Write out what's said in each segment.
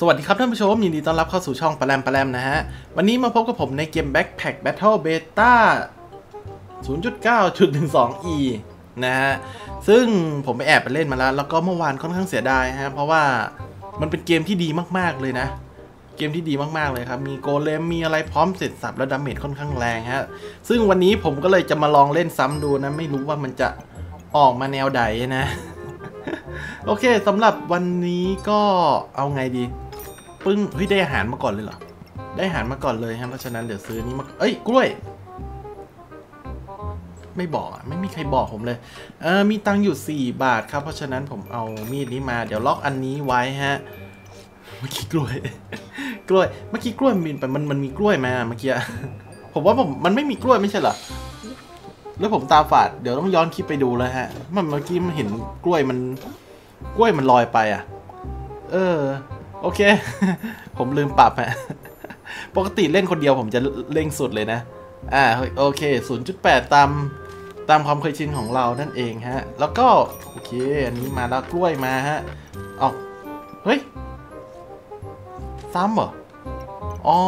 สวัสดีครับท่านผู้ชมยินดีต้อนรับเข้าสู่ช่องปะแรมนะฮะวันนี้มาพบกับผมในเกม Backpack Battle Beta 0.9.12e นะฮะซึ่งผมไปแอบไปเล่นมาแล้วแล้วก็เมื่อวานค่อนข้างเสียดายฮะเพราะว่ามันเป็นเกมที่ดีมากๆเลยนะเกมที่ดีมากๆเลยครับมีโกเลมมีอะไรพร้อมเสร็จสับและดาเมจค่อนข้างแรงฮะซึ่งวันนี้ผมก็เลยจะมาลองเล่นซ้ำดูนะไม่รู้ว่ามันจะออกมาแนวใดนะโอเคสำหรับวันนี้ก็เอาไงดีปึ้งเฮ้ยได้อาหารมาก่อนเลยเหรอได้อาหารมาก่อนเลยฮะเพราะฉะนั้นเดี๋ยวซื้อนี้มาเอ้ยกล้วยไม่บอกไม่มีใครบอกผมเลยมีตังค์อยู่4 บาทครับเพราะฉะนั้นผมเอามีดนี้มาเดี๋ยวล็อกอันนี้ไว้ฮะเมื่อกี้กล้วยเมื่อกี้กล้วยมันมีกล้วยมาเมื่อกี้ผมว่ามันไม่มีกล้วยไม่ใช่เหรอแล้วผมตาฝาดเดี๋ยวต้องย้อนคลิปไปดูแล้วฮะมันเมื่อกี้มันเห็นกล้วยมันลอยไปอ่ะโอเคผมลืมปรับฮะปกติเล่นคนเดียวผมจะเร่งสุดเลยนะโอเค 0.8 ตามความเคยชินของเรานั่นเองฮะแล้วก็โอเคอันนี้มาแล้วกล้วยมาฮะเอาเฮ้ยซ้ำเหรออ๋อ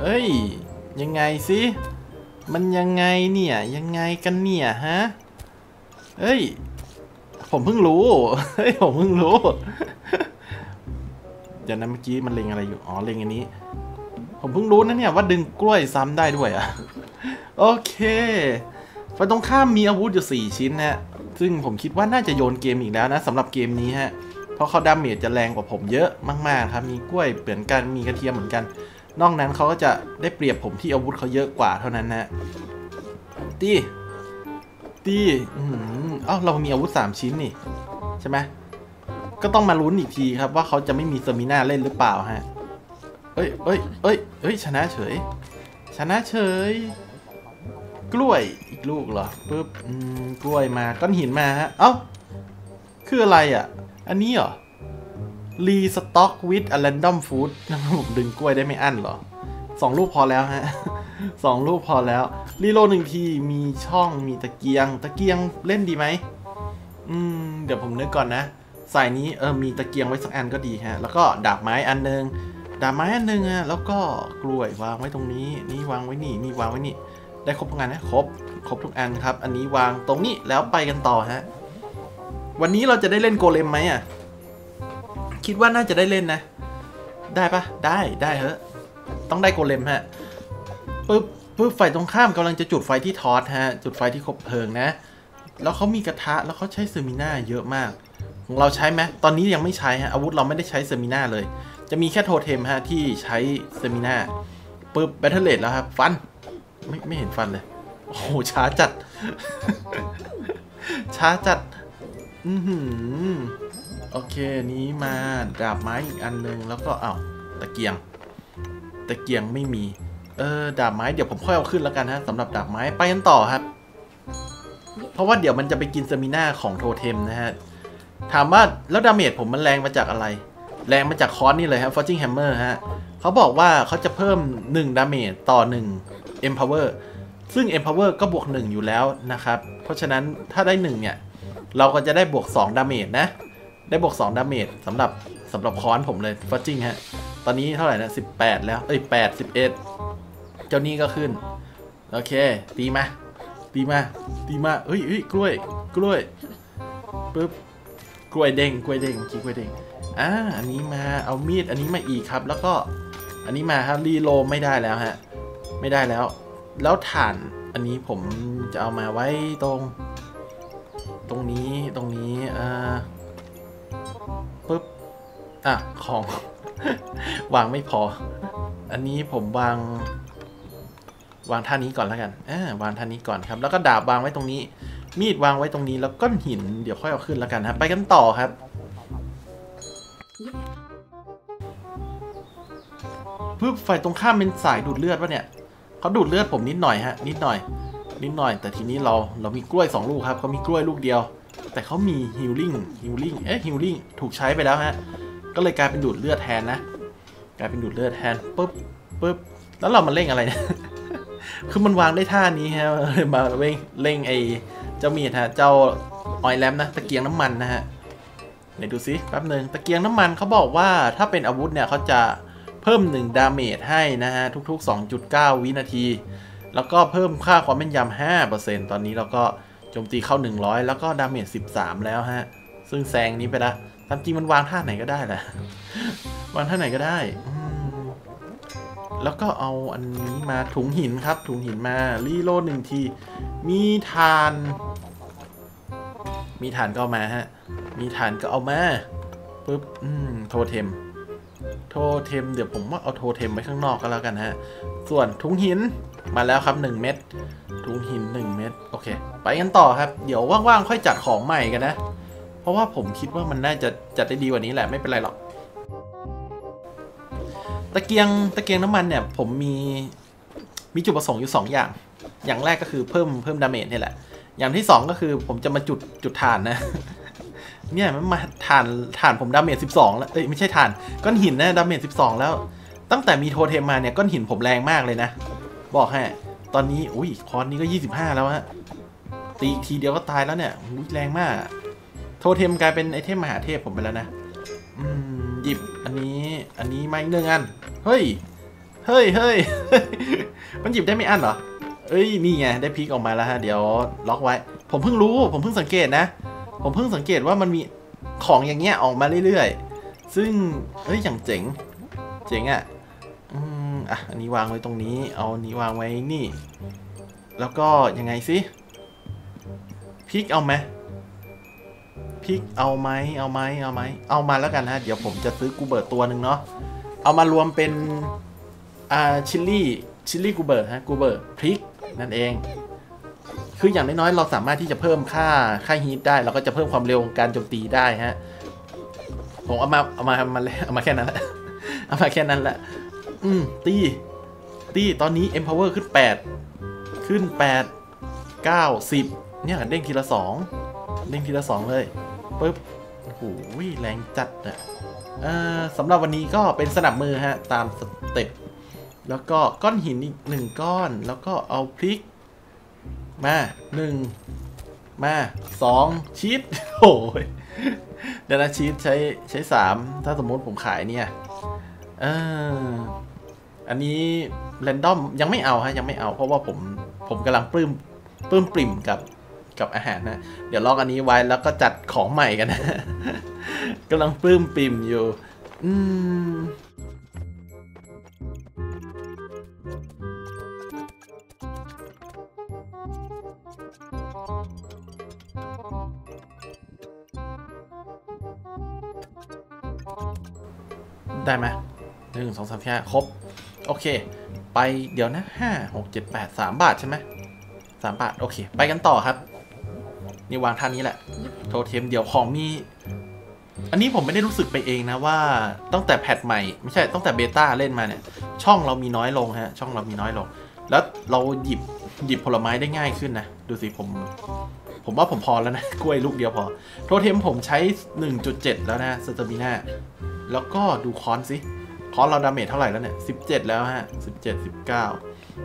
เฮ้ยยังไงสิมันยังไงเนี่ยยังไงกันเนี่ยฮะเฮ้ยผมเพิ่งรู้เดี๋ยวนั้นเมื่อกี้มันเล็งอะไรอยู่อ๋อเล็งอันนี้ผมเพิ่งรู้นะเนี่ยว่าดึงกล้วยซ้ำได้ด้วยอ่ะโอเคฝ่ายตรงข้ามมีอาวุธอยู่4 ชิ้นฮะซึ่งผมคิดว่าน่าจะโยนเกมอีกแล้วนะสำหรับเกมนี้ฮะเพราะเขาดาเมจจะแรงกว่าผมเยอะมากๆครับมีกล้วยเหมือนกันมีกระเทียมเหมือนกันนอกนั้นเขาก็จะได้เปรียบผมที่อาวุธเขาเยอะกว่าเท่านั้นนะตีอ้าวเรามีอาวุธ3 ชิ้นนี่ใช่ไหมก็ต้องมาลุ้นอีกทีครับว่าเขาจะไม่มีสมิน่าเล่นหรือเปล่าฮะเอ้ยชนะเฉยกล้วยอีกลูกเหรอปึ๊บกล้วยมาก้อนหินมาฮะเอ้าคืออะไรอ่ะอันนี้เหรอรีสต็อกวิดอะแรนดอมฟู้ดผมดึงกล้วยได้ไม่อั้นหรอ2 ลูกพอแล้วฮะ2 ลูกพอแล้วรีโหลด1 ทีมีช่องมีตะเกียงเล่นดีไหมเดี๋ยวผมนึกก่อนนะสายนี้มีตะเกียงไว้สักอันก็ดีฮะแล้วก็ดาบไม้อันนึงฮะแล้วก็กล้วยวางไว้ตรงนี้นี่วางไว้นี่นี่วางไว้นี่ได้ครบทุกอันนะครบทุกอันครับอันนี้วางตรงนี้แล้วไปกันต่อฮะวันนี้เราจะได้เล่นโกเลมไหมอ่ะคิดว่าน่าจะได้เล่นนะได้ปะได้เหอะต้องได้โกเลมฮะปึ๊บฝ่ายตรงข้ามกำลังจะจุดไฟที่ทอสฮะจุดไฟที่คบเพลิงนะแล้วเขามีกระทะแล้วเขาใช้เซอร์มิน่าเยอะมากของเราใช้ไหมตอนนี้ยังไม่ใช้ฮะอาวุธเราไม่ได้ใช้เซอร์มิน่าเลยจะมีแค่โทเทมฮะที่ใช้เซอร์มิน่าปึ๊บแบทเทิลเลดแล้วครับฟันไม่เห็นฟันเลยโอ้โหช้าจัดโอเคนี้มาดาบไม้อีกอันนึงแล้วก็เอาตะเกียงไม่มีดาบไม้เดี๋ยวผมค่อยเอาขึ้นแล้วกันฮะสำหรับดาบไม้ไปกันต่อครับเพราะว่าเดี๋ยวมันจะไปกินเซมิน่าของโทเทมนะฮะถามว่าแล้วดาเมจผมมันแรงมาจากอะไรแรงมาจากคอนนี่เลยฮะฟอร์จิงแฮมเมอร์ฮะเขาบอกว่าเขาจะเพิ่ม1 ดาเมจต่อ1 Empower ซึ่ง Empower ก็บวก1อยู่แล้วนะครับเพราะฉะนั้นถ้าได้1เนี่ยเราก็จะได้บวก2 ดาเมจนะได้บวก2 ดาเมจสำหรับคอนผมเลยฟอร์จิงฮะตอนนี้เท่าไหร่นะ18แล้ว11เจ้านี่ก็ขึ้นโอเคตีมาเฮ้ยกล้วยปึ๊บกล้วยเด้งเมื่อกี้อันนี้มาเอามีดอันนี้มาอีกครับแล้วก็อันนี้มาครับรีโลไม่ได้แล้วฮะไม่ได้แล้วถ่านอันนี้ผมจะเอามาไว้ตรงนี้ปึ๊บของ วางไม่พออันนี้ผมวางท่านี้ก่อนแล้วกันวางท่านี้ก่อนครับแล้วก็ดาบวางไว้ตรงนี้มีดวางไว้ตรงนี้แล้วก้อนหินเดี๋ยวค่อยเอาขึ้นแล้วกันครับไปกันต่อครับเพื่อฝ่ายตรงข้ามเป็นสายดูดเลือดวะเนี่ยเขาดูดเลือดผมนิดหน่อยแต่ทีนี้เรามีกล้วย2 ลูกครับเขามีกล้วยลูกเดียวแต่เขามีฮิลลิ่งถูกใช้ไปแล้วฮะก็เลยกลายเป็นดูดเลือดแทนนะปึ๊บแล้วเรามาเล่งอะไรเนี่ยคือมันวางได้ท่านี้ฮะมาเล่งไอเจ้ามีดฮะเจ้า ออยแลมนะตะเกียงน้ำมันนะฮะเดี๋ยวดูซิแป๊บหนึ่งตะเกียงน้ำมันเขาบอกว่าถ้าเป็นอาวุธเนี่ยเขาจะเพิ่ม1ดาเมจให้นะฮะทุกๆ 2.9 วินาทีแล้วก็เพิ่มค่าความแม่นยำ 5% ตอนนี้แล้วก็โจมตีเข้า100แล้วก็ดาเมจ13แล้วฮะซึ่งแซงนี้ไปละตามจริงมันวางท่าไหนก็ได้แหละวางท่าไหนก็ได้แล้วก็เอาอันนี้มาถุงหินครับถุงหินมารีโหลด1ทีมีฐานก็เอามาฮะมีฐานก็เอามาปึ๊บโทเทมเดี๋ยวผมว่าเอาโทเทมไว้ข้างนอกก็แล้วกันฮะส่วนถุงหินมาแล้วครับ1เม็ดถุงหิน1เม็ดโอเคไปกันต่อครับเดี๋ยวว่างๆค่อยจัดของใหม่กันนะเพราะว่าผมคิดว่ามันน่าจะจัดได้ดีกว่านี้แหละไม่เป็นไรหรอกตะเกียงน้ำมันเนี่ยผมมีจุดประสงค์อยู่2อย่างอย่างแรกก็คือเพิ่มดาเมจนี่แหละอย่างที่2ก็คือผมจะมาจุดฐานนะเนี่ยมันมาฐานผมดาเมจ12แล้วเอ้ยไม่ใช่ฐานก้อนหินนะดาเมจ12แล้วตั้งแต่มีโทเทมมาเนี่ยก้อนหินผมแรงมากเลยนะบอกให้ตอนนี้อุ้ยคอนนี้ก็25แล้วฮะตีทีเดียวก็ตายแล้วเนี่ยแรงมากโทเทมกลายเป็นไอเทมมหาเทพผมไปแล้วนะหยิบอันนี้ไม่เนื่องอันเฮ้ยมันหยิบได้ไม่อันเหรอเอ้ยนี่ไงได้พลิกออกมาแล้วฮะเดี๋ยวล็อกไว้ผมเพิ่งรู้ผมเพิ่งสังเกตนะผมเพิ่งสังเกตว่ามันมีของอย่างเงี้ยออกมาเรื่อยๆซึ่งเอ้ยอย่างเจ๋งอ่ะอันนี้วางไว้ตรงนี้เอานี้วางไว้นี่แล้วก็ยังไงสิพลิกเอาไหมพริกเอามาแล้วกันฮะเดี๋ยวผมจะซื้อกูเบิร์ตตัวหนึ่งเนาะเอามารวมเป็นชิลลี่กูเบิร์ตฮะกูเบิร์ตพริกนั่นเองคืออย่างน้อยๆเราสามารถที่จะเพิ่มค่าฮีทได้แล้วก็จะเพิ่มความเร็วการโจมตีได้ฮะผมเอามาแค่นั้นแหละตีตอนนี้ empower ขึ้น8 9 10เนี่ยเด้งทีละ2เลยปึ๊บโอ้โหแรงจัดอ่ะสำหรับวันนี้ก็เป็นสนับมือฮะตามสเต็ปแล้วก็ก้อนหินอีก1ก้อนแล้วก็เอาพริกมา1มา2ชีสโอ้ยเดี๋ยวนะชีสใช้3ถ้าสมมติผมขายเนี่ยอันนี้แรนดอมยังไม่เอาฮะยังไม่เอาเพราะว่าผมกำลังปลื้มปริ่มกับอาหารนะเดี๋ยวล็อกอันนี้ไว้แล้วก็จัดของใหม่กันนะกำลังปลื้มปิ่มอยู่ได้ไหม1 2 3 4 5ครบโอเคไปเดี๋ยวนะ5 6 7 83 บาทใช่ไหม3 บาทโอเคไปกันต่อครับนี่วางท่านี้แหละโทเทมเดี๋ยวของมีอันนี้ผมไม่ได้รู้สึกไปเองนะว่าตั้งแต่แพทใหม่ไม่ใช่ตั้งแต่เบต้าเล่นมาเนี่ยช่องเรามีน้อยลงฮะช่องเรามีน้อยลงแล้วเราหยิบผลไม้ได้ง่ายขึ้นนะดูสิผมว่าผมพอแล้วนะกล้วยลูกเดียวพอโทเทมผมใช้ 1.7 แล้วนะสเตมิน่าแล้วก็ดูคอนสิคอนเราดาเมจเท่าไหร่แล้วเนี่ย17แล้วฮะ17 19เ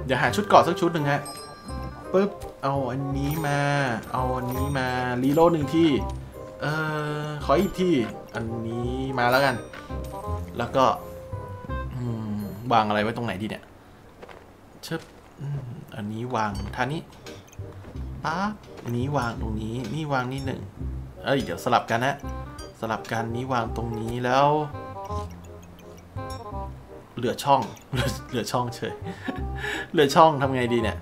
ดี๋ยวหาชุดเกาะสักชุดหนึ่งฮะปึ๊บเอาอันนี้มารีโหลด1ทีขออีกทีอันนี้มาแล้วกันแล้วก็วางอะไรไว้ตรงไหนดีเนี่ยเชิบอันนี้วางท่านี้ป๊าอันนี้วางตรงนี้นี่วางนี่1เดี๋ยวสลับกันนะสลับกันนี้วางตรงนี้แล้วเหลือช่องเฉยเหลือช่องทำไงดีเนี่ย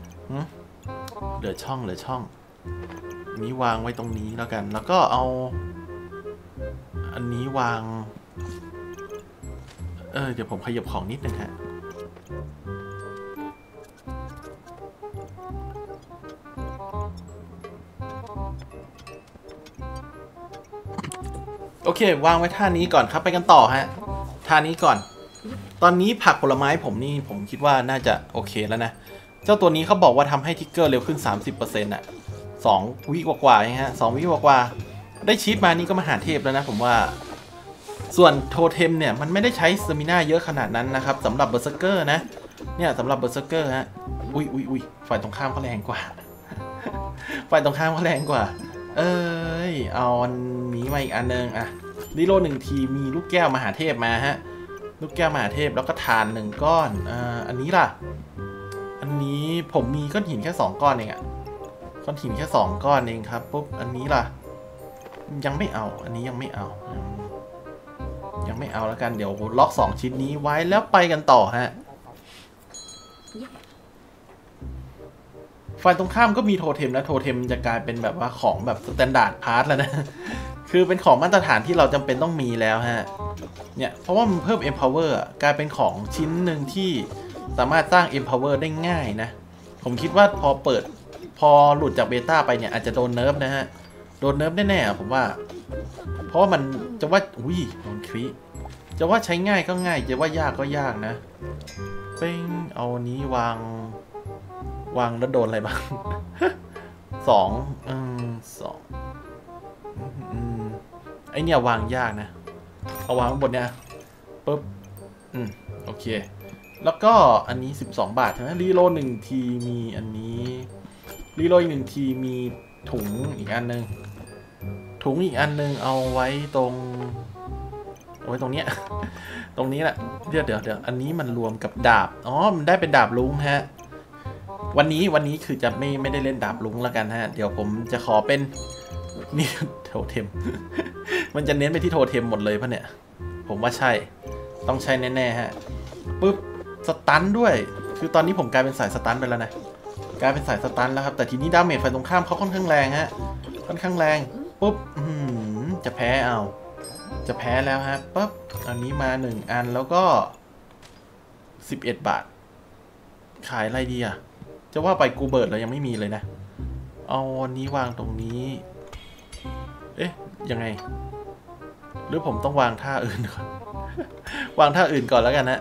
เหลือช่องนี้วางไว้ตรงนี้แล้วกันแล้วก็เอาอันนี้วางเดี๋ยวผมขยับของนิดนึงฮะโอเควางไว้ท่านี้ก่อนครับไปกันต่อฮะท่านี้ก่อนตอนนี้ผักผลไม้ผมนี่ผมคิดว่าน่าจะโอเคแล้วนะเจ้าตัวนี้เขาบอกว่าทำให้ทิกเกอร์เร็วขึ้น 30% น่ะ2 วิกว่าๆนะฮะ2 วิกว่าๆได้ชีทมานี่ก็มหาเทพแล้วนะผมว่าส่วนโทเทมเนี่ยมันไม่ได้ใช้สเตมิน่าเยอะขนาดนั้นนะครับสำหรับเบอร์เซอร์เกอร์นะเนี่ยสำหรับเบอร์เซอร์เกอร์ฮะอุ้ยฝ่ายตรงข้ามเขาแรงกว่า เอ้ยเอาหมีมาอีกอันนึงอ่ะดิโลหนึ่งทีมีลูกแก้วมหาเทพมาฮะลูกแก้วมหาเทพแล้วก็ทานหนึ่งก้อนอันนี้ล่ะอันนี้ผมมีก้อนหินแค่2ก้อนเองอ่ะก้อนหินแค่2ก้อนเองครับปุ๊บอันนี้ล่ะยังไม่เอาอันนี้ยังไม่เอาแล้วกันเดี๋ยวล็อก2ชิ้นนี้ไว้แล้วไปกันต่อฮะฝ่ายตรงข้ามก็มีโทเทมนะโทเทมจะกลายเป็นแบบว่าของแบบสแตนดาร์ดพาร์ทแล้วนะคือเป็นของมาตรฐานที่เราจำเป็นต้องมีแล้วฮะเนี่ยเพราะว่ามันเพิ่ม empower กลายเป็นของชิ้นหนึ่งที่สามารถสร้าง empower ได้ง่ายนะผมคิดว่าพอหลุดจากเบต้าไปเนี่ยอาจจะโดนเนิร์ฟนะฮะโดนเนิร์ฟแน่ๆผมว่าเพราะว่ามันจะว่าอุ้ยโดนครีจะว่าใช้ง่ายก็ง่ายจะว่ายากก็ยากนะเป้งเอานี้วางแล้วโดนอะไรบ้าง สองไอเนี่ยวางยากนะเอาวางบนเนี่ยปุ๊บโอเคแล้วก็อันนี้12บาทนะรีโล1ทีมีอันนี้รีโล1ทีมีถุงอีกอันนึงเอาไว้ตรงเนี้ยตรงนี้แหละเดี๋ยวอันนี้มันรวมกับดาบอ๋อมันได้เป็นดาบลุงฮะวันนี้คือจะไม่ได้เล่นดาบลุงแล้วกันฮะเดี๋ยวผมจะขอเป็นนี่โทเทมมันจะเน้นไปที่โทเทมหมดเลยป่ะเนี่ยผมว่าใช่ต้องใช่แน่ๆฮะปึ๊บสตันด้วยคือตอนนี้ผมกลายเป็นสายสตันไปแล้วนะกลายเป็นสายสตันแล้วครับแต่ทีนี้ดาเมจฝ่ายตรงข้ามเขาค่อนข้างแรงฮะค่อนข้างแรงปุ๊บจะแพ้เอาจะแพ้แล้วฮะปุ๊บอันนี้มา1อันแล้วก็11บาทขายอะไรดีอ่ะจะว่าไปกูเบิร์ดเรายังไม่มีเลยนะเอาอันนี้วางตรงนี้เอ๊ะยังไงหรือผมต้องวางท่าอื่นก่อนวางท่าอื่นก่อนแล้วกันนะ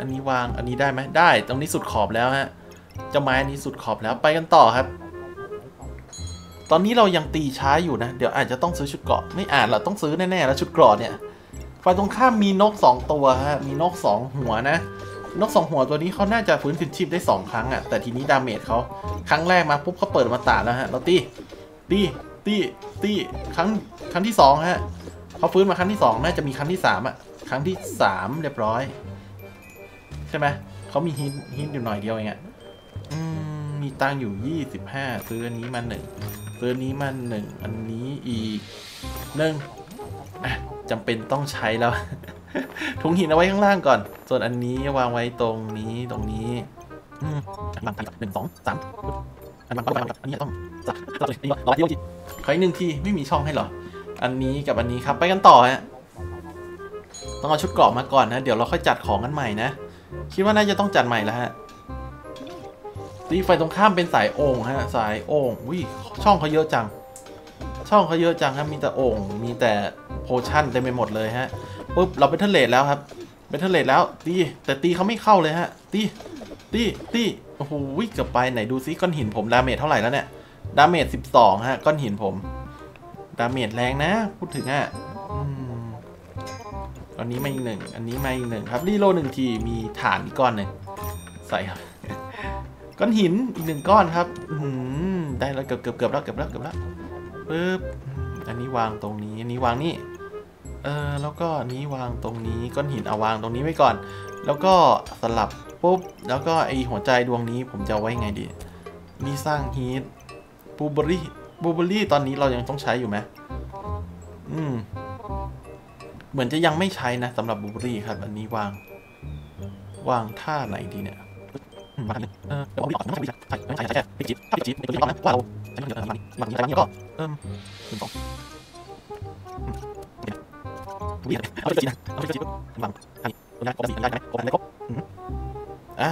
อันนี้วางอันนี้ได้ไหมได้ตรงนี้สุดขอบแล้วฮะเจ้าไม้อันนี้สุดขอบแล้วไปกันต่อครับตอนนี้เรายังตีช้าอยู่นะเดี๋ยวอาจจะต้องซื้อชุดเกราะไม่อาจเราต้องซื้อแน่ๆแล้วชุดเกราะเนี่ยฝ่ายตรงข้ามมีนก2ตัวฮะมีนก2หัวนะนก2หัวตัวนี้เขาน่าจะฟื้นคืนชีพได้2ครั้งอ่ะแต่ทีนี้ดาเมจเขาครั้งแรกมาปุ๊บเขาเปิดมาตาแล้วฮะเราตีครั้งที่2ฮะเขาฟื้นมาครั้งที่2น่าจะมีครั้งที่3อ่ะครั้งที่3เรียบร้อยใช่ไหมเขามีฮินอยู่หน่อยเดียวเองอ่ะมีตังอยู่25ซื้ออันนี้มา1ซื้อนี้มา1อันนี้อีก1จำเป็นต้องใช้แล้ว ถุงหินเอาไว้ข้างล่างก่อนส่วนอันนี้วางไว้ตรงนี้วางไป1 2 3อันนี้ต้องจับเลยนี่ขออีก1ทีไม่มีช่องให้หรออันนี้กับอันนี้ครับไปกันต่อฮะต้องเอาชุดเกราะมาก่อนนะเดี๋ยวเราค่อยจัดของกันใหม่นะคิดว่าน่าจะต้องจัดใหม่แล้วฮะตีไฟตรงข้ามเป็นสายโอ่งฮะสายโอ่งอุ้ยช่องเขาเยอะจังครับมีแต่โอ่งมีแต่โพชั่นเต็มไปหมดเลยฮะปุ๊บเราเป็นเทเลตแล้วครับเป็นเทเลตแล้วตีแต่ตีเขาไม่เข้าเลยฮะตีโอ้โหเกือบไปไหนดูซิก้อนหินผมดาเมจเท่าไหร่แล้วเนี่ยดาเมจ12ฮะก้อนหินผมดาเมจแรงนะพูดถึงอ่ะอันนี้มาอีก1อันนี้มาอีก1ครับรีโล1ทีมีฐานก้อนหนึ่งใส่ครับก้อนหินอีก1ก้อนครับได้แล้วเกือบแล้วปึ๊บอันนี้วางตรงนี้อันนี้วางนี่แล้วก็อันนี้วางตรงนี้ก้อนหินเอาวางตรงนี้ไว้ก่อนแล้วก็สลับปุ๊บแล้วก็ไอหัวใจดวงนี้ผมจะไว้ไงดีมีสร้างฮีทบูเบอรี่ตอนนี้เรายังต้องใช้อยู่ไหมเหมือนจะยังไม่ใช้นะสำหรับบูเบอรี่ครับอันนี้วางท่าไหนดีเนี่ย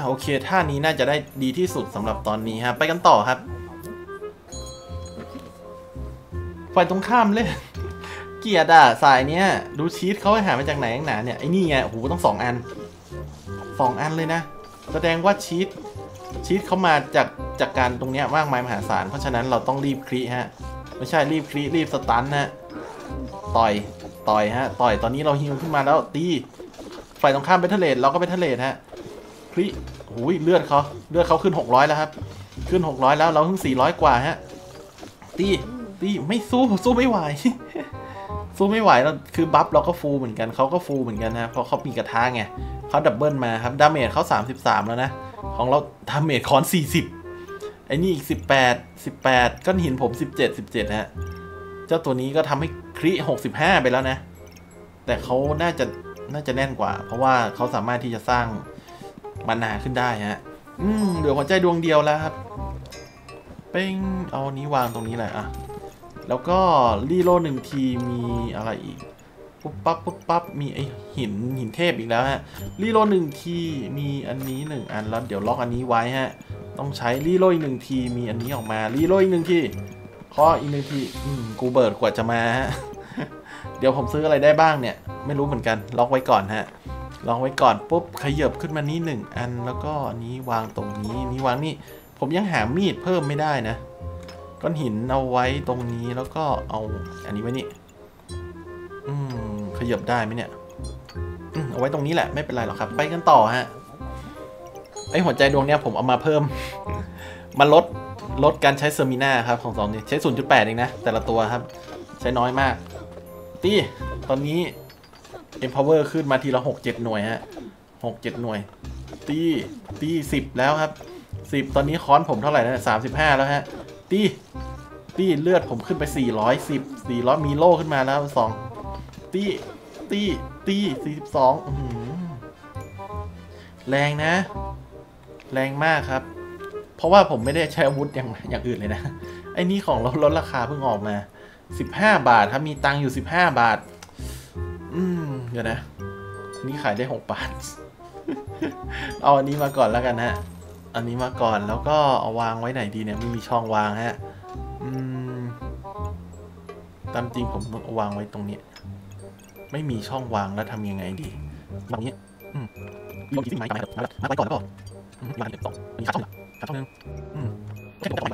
โอเคท่านี้น่าจะได้ดีที่สุดสำหรับตอนนี้ฮะไปกันต่อครับฝ่ายตรงข้ามเลยเกียร์ด่าสายเนี้ยดูชีทเขาหามาจากไหนหนาเนี่ยไอ้นี่ไงโอ้โหต้อง2 อันเลยนะแสดงว่าชีทเขามาจากการตรงเนี้ยมากมายมหาศาลเพราะฉะนั้นเราต้องรีบคลีฮะไม่ใช่รีบคลีรีบสตันฮะต่อยฮะต่อยตอนนี้เราฮิวขึ้นมาแล้วตีฝ่ายตรงข้ามเป็นทะเลเราก็เป็นทะเลฮะคลีหูยเลือดเขาขึ้น600แล้วครับขึ้น600แล้วเราเพิ่ง400กว่าฮะตี ตี้ไม่สู้ไม่ไหว สู้ไม่ไหวแล้วคือบัฟเราก็ฟูเหมือนกันเขาก็ฟูเหมือนกันนะเพราะเขามีกระทะไงเขาดับเบิลมาครับดาเมจเขา33แล้วนะของเราดาเมจคอน40ไอ้นี่อีก18ก้อนหินผม17ฮะเจ้าตัวนี้ก็ทำให้คริ65ไปแล้วนะแต่เขาน่าจะแน่นกว่าเพราะว่าเขาสามารถที่จะสร้างมานาขึ้นได้ฮะเหลือหัวใจดวงเดียวแล้วครับเป้งเอานี้วางตรงนี้แหละอ่ะแล้วก็รีโลหนึ่งทีมีอะไรอีกปุ๊บปั๊บปุ๊บปั๊บมีไอหินเทพอีกแล้วฮะรีโลหนึ่งทีมีอันนี้1อันแล้วเดี๋ยวล็อกอันนี้ไว้ฮะต้องใช้รีโลอีกหนึ่งทีมีอันนี้ออกมารีโลอีกหนึ่งทีขออีกหนึ่งทีกูเบิร์ดกว่าจะมาฮะ เดี๋ยวผมซื้ออะไรได้บ้างเนี่ยไม่รู้เหมือนกันล็อกไว้ก่อนฮะล็อกไว้ก่อนปุ๊บขยับขึ้นมานี้1อันแล้วก็นี้วางตรงนี้นี้วางนี่ผมยังหามีดเพิ่มไม่ได้นะก้อนหินเอาไว้ตรงนี้แล้วก็เอาอันนี้ไว้นี่ขยับได้ไหมเนี่ยเอาไว้ตรงนี้แหละไม่เป็นไรหรอกครับไปกันต่อฮะไอหัวใจดวงเนี้ยผมเอามาเพิ่ม มาลดการใช้เซอร์มิน่าครับของสองเนี่ยใช้ 0.8 เองนะแต่ละตัวครับใช้น้อยมากตีตอนนี้Empower ขึ้นมาทีละ 6-7 หน่วยฮะ 6-7 หน่วยตี10แล้วครับ10ตอนนี้ค้อนผมเท่าไหร่นะ35แล้วฮะตีเลือดผมขึ้นไป410 400มีโล่ขึ้นมาแล้ว2ตี42แรงนะแรงมากครับเพราะว่าผมไม่ได้ใช้อาวุธอย่างอื่นเลยนะไอ้นี่ของเราลดราคาเพิ่งออกมา15บาทครับมีตังค์อยู่15บาทเดี๋ยวนะนี่ขายได้6บาท เอาอันนี้มาก่อนแล้วกันฮะอันนี้มาก่อนแล้วก็เอาวางไว้ไหนดีเนี่ยไม่มีช่องวางฮะตามจริงผมต้องวางไว้ตรงนี้ไม่มีช่องวางแล้วทำยังไงดีแบบนี้ลงที่ไม้ไปก่อนแล้วก็มาเด็กสองมีขาช่องหนึ่งแค่ผม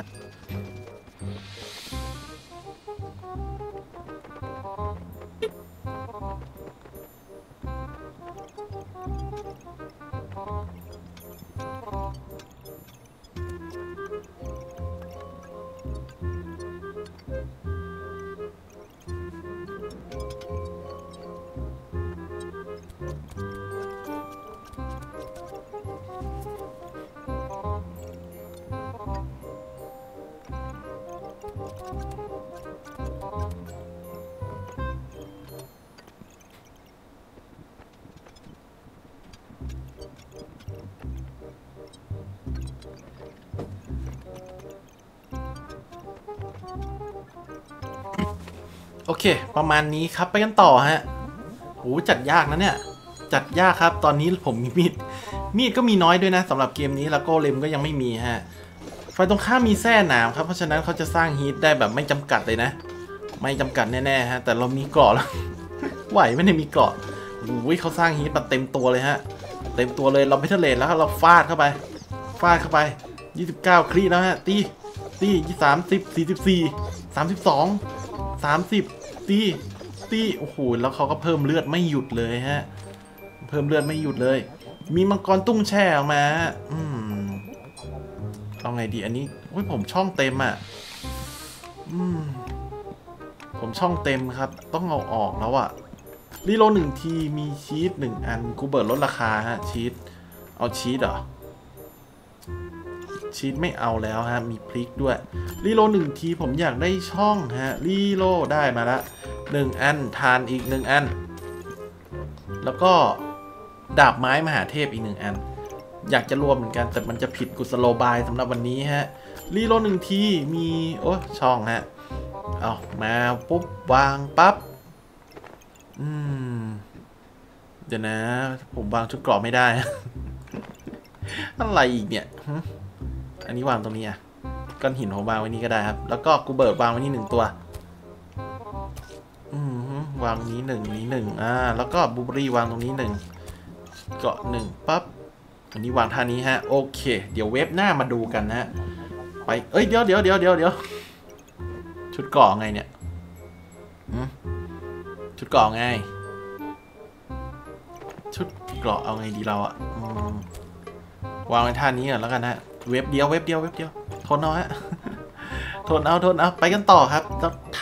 โอเคประมาณนี้ครับไปกันต่อฮะโหจัดยากนะเนี่ยจัดยากครับตอนนี้ผมมีมีดก็มีน้อยด้วยนะสำหรับเกมนี้แล้วก็เล็มก็ยังไม่มีฮะฝ่ายตรงข้ามมีแส้หนามครับเพราะฉะนั้นเขาจะสร้างฮีทได้แบบไม่จำกัดเลยนะไม่จำกัดแน่ๆฮะแต่เรามีเกราะแล้ว ไหวไม่ได้มีเกราะโอ้ยเขาสร้างฮีทมาเต็มตัวเลยฮะเต็มตัวเลยเราไม่ทะเลแล้วเราฟาดเข้าไป29คลีแล้วฮะตี30 42 32 30ตีโอ้โหแล้วเขาก็เพิ่มเลือดไม่หยุดเลยฮะเพิ่มเลือดไม่หยุดเลยมีมังกรตุ้งแช่ออกมาเอาไงดีอันนี้ผมช่องเต็มอ่ะผมช่องเต็มครับต้องเอาออกแล้วอ่ะรีโลหนึ่งทีมีชีส1อันกูเบิร์ดลดราคาฮะชีสเอาชีสเหรอชีสไม่เอาแล้วฮะมีพริกด้วยรีโลหนึ่งทีผมอยากได้ช่องฮะรีโลได้มาละ1อันทานอีก1อันแล้วก็ดาบไม้มหาเทพอีก1อันอยากจะรวมเหมือนกันแต่มันจะผิดกุศโลบายสำหรับวันนี้ฮะรีโลหนึ่งทีมีโอ้ช่องฮะเอามาปุ๊บวางปั๊บเดี๋ยวนะผมวางชุดเกราะไม่ได้ อะไรอีกเนี่ยอันนี้วางตรงนี้อ่ะก้อนหินผมวางไว้นี่ก็ได้ครับแล้วก็กูเบิร์ดวางไว้นี่1ตัววางนี้1นี้1แล้วก็บูเบอรี่วางตรงนี้1เกาะ1ปั๊บอันนี้วางท่านี้ฮะโอเคเดี๋ยวเว็บหน้ามาดูกันฮะไปเอ้ยเดี๋ยวชุดเกาะไงเนี่ยชุดเกาะไงชุดเกาะเอาไงดีเราอะวางไว้ท่านี้ก่อนแล้วกันฮะเว็บเดียวทนเอาฮะ ทนเอาไปกันต่อครับต้องท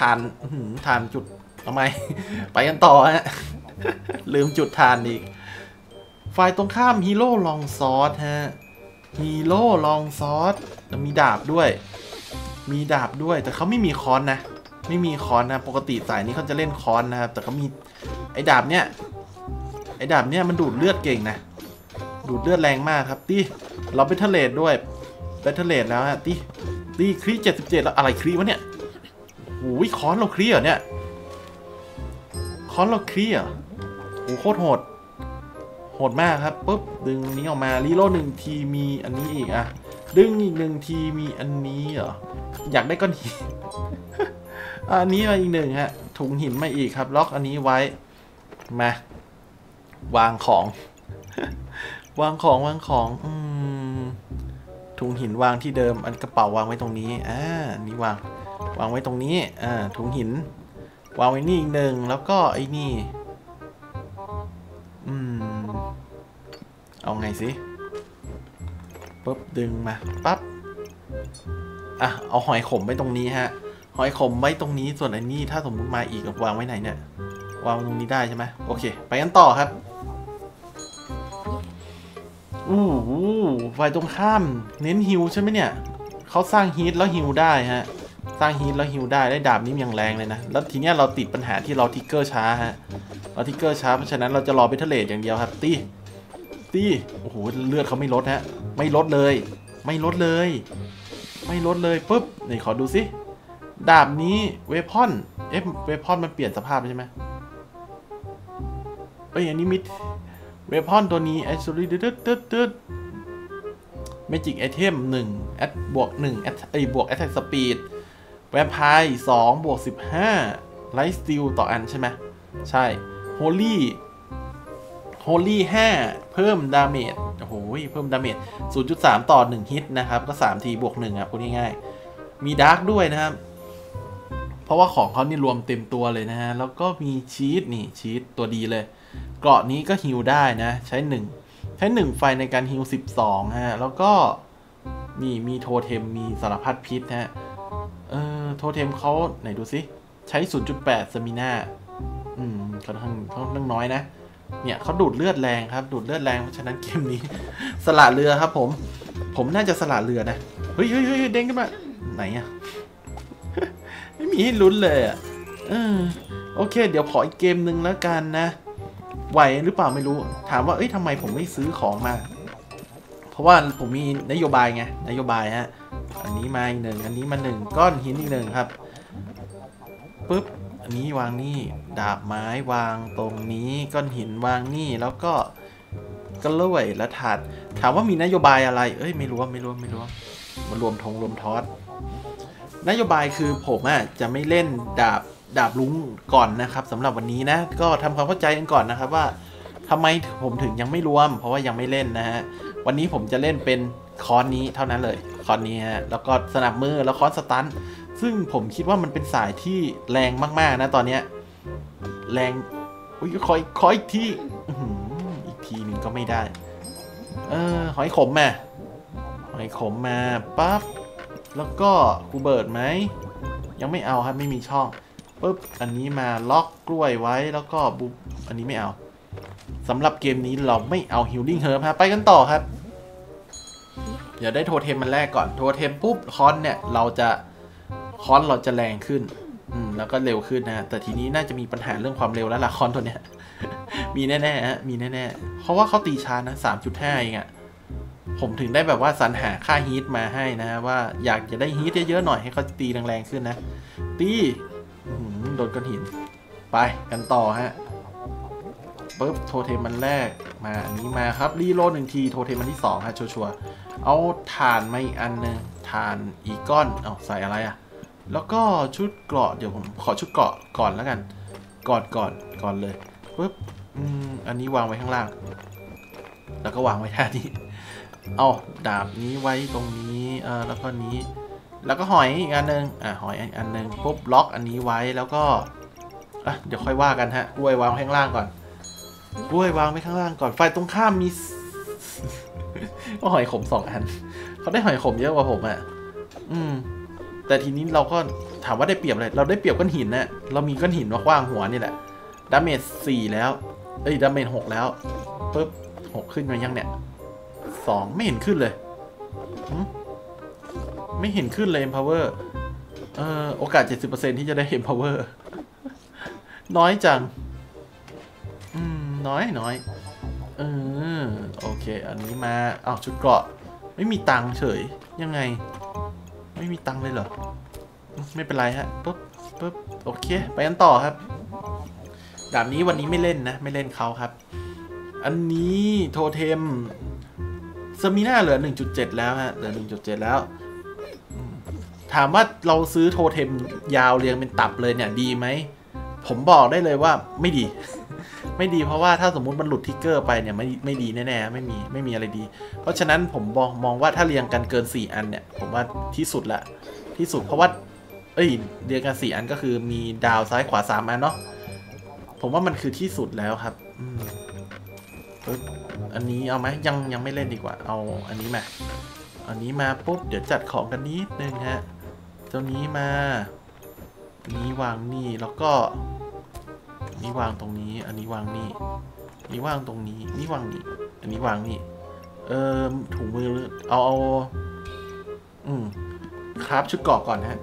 านจุดทำไมไปกันต่อฮะลืมจุดทานอีกฝ่ายตรงข้ามฮีโร่ลองซอสฮะฮีโร่ลองซอสมีดาบด้วยแต่เขาไม่มีค้อนนะปกติสายนี้เขาจะเล่นค้อนนะครับแต่เขามีไอ้ดาบเนี้ยมันดูดเลือดเก่งนะดูดเลือดแรงมากครับตี้เราไปเทเลดด้วยไปเทเลดแล้วฮะตี้ครี77แล้วอะไรครีวะเนี่ยโอ้ยค้อนเราครีเหรอเนี่ยค้อนเราครีเหรอโอ้โคตรโหดมากครับปุ๊บดึงนี้ออกมารีโร่1ทีมีอันนี้อีกอ่ะดึงอีก1ทีมีอันนี้เหรออยากได้ก้อนหินอันนี้มาอีกหนึ่งฮะถุงหินมาอีกครับล็อกอันนี้ไว้มาวางของถุงหินวางที่เดิมอันกระเป๋าวางไว้ตรงนี้นี่วางไว้ตรงนี้ถุงหินวางไว้นี่อีกหนึ่งแล้วก็ไอ้นี่เอาไงสิปุ๊บดึงมาปั๊บอ่ะเอาหอยขมไว้ตรงนี้ฮะหอยขมไว้ตรงนี้ส่วนไอ้นี่ถ้าสมมุติมาอีกวางไว้ไหนเนี่ยวางตรงนี้ได้ใช่ไหมโอเคไปกันต่อครับอู้หูฝ่ายตรงข้ามเน้นฮิวใช่ไหมเนี่ยเขาสร้างฮีทแล้วฮิวได้ฮะได้ดาบนี้อย่างแรงเลยนะแล้วทีเนี้ยเราติดปัญหาที่เราทิกเกอร์ช้าฮะเราทิกเกอร์ช้าเพราะฉะนั้นเราจะรอไปเทเลตอย่างเดียวครับตี้โอ้โหเลือดเขาไม่ลดฮะไม่ลดเลยปุ๊บนี่ขอดูสิดาบนี้เวพอนเวพอนมันเปลี่ยนสภาพใช่ไหมเอ้ยอันนี้มิดเวพอนตัวนี้ไอซูรี่ดึดเมจิกไอเทม1แอดบวก1แอดบวกแอทแทคสปีดแวมไพร์2บวก15ไลท์สตีลต่ออันใช่ไหมใช่โฮลี่5เพิ่มดาเมจโอ้โหเพิ่มดาเมจ 0.3 ต่อ1ฮิตนะครับก็3ทีบวก1ครับพูดง่ายๆมีดาร์กด้วยนะครับเพราะว่าของเขานี่รวมเต็มตัวเลยนะฮะแล้วก็มีชีทนี่ชีทตัวดีเลยเกราะนี้ก็ฮิลได้นะใช้1ไฟในการฮิล12ฮะแล้วก็นี่มีโทเทมมีสารพัดพิษฮะโทเทมเขาไหนดูสิใช้ 0.8 สมิน่าค่อนข้างน้อยนะเนี่ยเขาดูดเลือดแรงครับเพราะฉะนั้นเกมนี้สละเรือครับผมน่าจะสละเรือนะเฮ้ยเด้งขึ้นมาไหนอะไม่มีให้ลุ้นเลยอะโอเคเดี๋ยวขออีกเกมหนึ่งแล้วกันนะไหวหรือเปล่าไม่รู้ถามว่าทำไมผมไม่ซื้อของมาเพราะว่าผมมีนโยบายไงฮะอันนี้มาอีกหนึ่งอันนี้มา1ก้อนหินอีก1ครับปุ๊บอันนี้วางนี่ดาบไม้วางตรงนี้ก้อนหินวางนี่แล้วก็กระล่วยและถาดถามว่ามีนโยบายอะไรไม่รู้มันรวมทอดนโยบายคือผมจะไม่เล่นดาบลุ้งก่อนนะครับสำหรับวันนี้นะก็ทำความเข้าใจกันก่อนนะครับว่าทำไมผมถึงยังไม่รวมเพราะว่ายังไม่เล่นนะฮะวันนี้ผมจะเล่นเป็นคอนนี้เท่านั้นเลยคอนนี้ฮะแล้วก็สนับมือแล้วคอนสตันซึ่งผมคิดว่ามันเป็นสายที่แรงมากๆนะตอนเนี้ยแรงอุ้ยขออีกทีหนึ่งก็ไม่ได้หอยขมมาปั๊บแล้วก็กูเบิร์ดไหมยังไม่เอาครับไม่มีช่องปุ๊บอันนี้มาล็อกกล้วยไว้แล้วก็บุ๊บอันนี้ไม่เอาสำหรับเกมนี้เราไม่เอาฮิลลิ่งเฮิร์บฮะไปกันต่อครับเดี๋ยวได้โทเทมมันแรกก่อนโทเทมปุ๊บคอนเนี่ยเราจะแรงขึ้นแล้วก็เร็วขึ้นนะแต่ทีนี้น่าจะมีปัญหาเรื่องความเร็วแล้วล่ะคอนตัวเนี้ย มีแน่ๆฮะเพราะว่าเขาตีช้านะ 3.5 เองอะผมถึงได้แบบว่าสรรหาค่าฮีทมาให้นะว่าอยากจะได้ฮีทเยอะๆหน่อยให้เขาตีแรงๆขึ้นนะตีโดนก้อนหินไปกันต่อฮะปุ๊บโทเทมมันแรกมาอันนี้มาครับรีโหลด1ทีโทเทมมันที่2ฮะชัวร์ๆเอาฐานมาอีกอันนึงฐานอีกก้อนเอาใส่อะไรอะแล้วก็ชุดเกราะเดี๋ยวผมขอชุดเกราะก่อนแล้วกันก่อนเลยปุ๊บอันนี้วางไว้ข้างล่างแล้วก็วางไว้ท่านี้เอาดาบนี้ไว้ตรงนี้แล้วก็นี้แล้วก็หอยอีกอันนึงหอยอันนึงปุ๊บล็อกอันนี้ไว้แล้วก็เดี๋ยวค่อยว่ากันฮะกล้วยวางข้างล่างก่อนกล้วยวางไว้ข้างล่างก่อนไฟตรงข้ามมี หอยขม2อันเขาได้หอยขมเยอะกว่าผมอ่ะ แต่ทีนี้เราก็ถามว่าได้เปรียบเลยเราได้เปรียบก้อนหินนะเรามีก้อนหินมาขว้างหัวนี่แหละดาเมจ4แล้วเอ้ยดาเมจ6แล้วปึ๊บ6ขึ้นมายังเนี่ย2ไม่เห็นขึ้นเลยไม่เห็นขึ้นเลย Empower โอกาส 70% ที่จะได้ Empower น้อยจังน้อยโอเคอันนี้มาอ้าวชุดเกราะไม่มีตังเฉยยังไงไม่มีตังเลยเหรอไม่เป็นไรฮะปึ๊บโอเคไปกันต่อครับดาบนี้วันนี้ไม่เล่นนะไม่เล่นเขาครับอันนี้โทเทมสมิน่าเหลือ 1.7 แล้วฮะเหลือ 1.7 แล้วถามว่าเราซื้อโทเทมยาวเรียงเป็นตับเลยเนี่ยดีไหมผมบอกได้เลยว่าไม่ดีไม่ดีเพราะว่าถ้าสมมุติมันหลุดทิกเกอร์ไปเนี่ยไม่ดีแน่ๆไม่มีอะไรดีเพราะฉะนั้นผมมองว่าถ้าเรียงกันเกิน4อันเนี่ยผมว่าที่สุดละที่สุดเพราะว่าเรียงกัน4อันก็คือมีดาวซ้ายขวา3อันเนาะผมว่ามันคือที่สุดแล้วครับอันนี้เอาไหมยังไม่เล่นดีกว่าเอาอันนี้มาปุ๊บเดี๋ยวจัดของกันนิดนึงฮะเจ้านี้มานี้วางนี่แล้วก็นี่วางตรงนี้อันนี้วางนี่นี่วางตรงนี้นี่วางนี่อันนี้วางนี่ถุงมือเอาคราฟชุดเกราะก่อนฮะ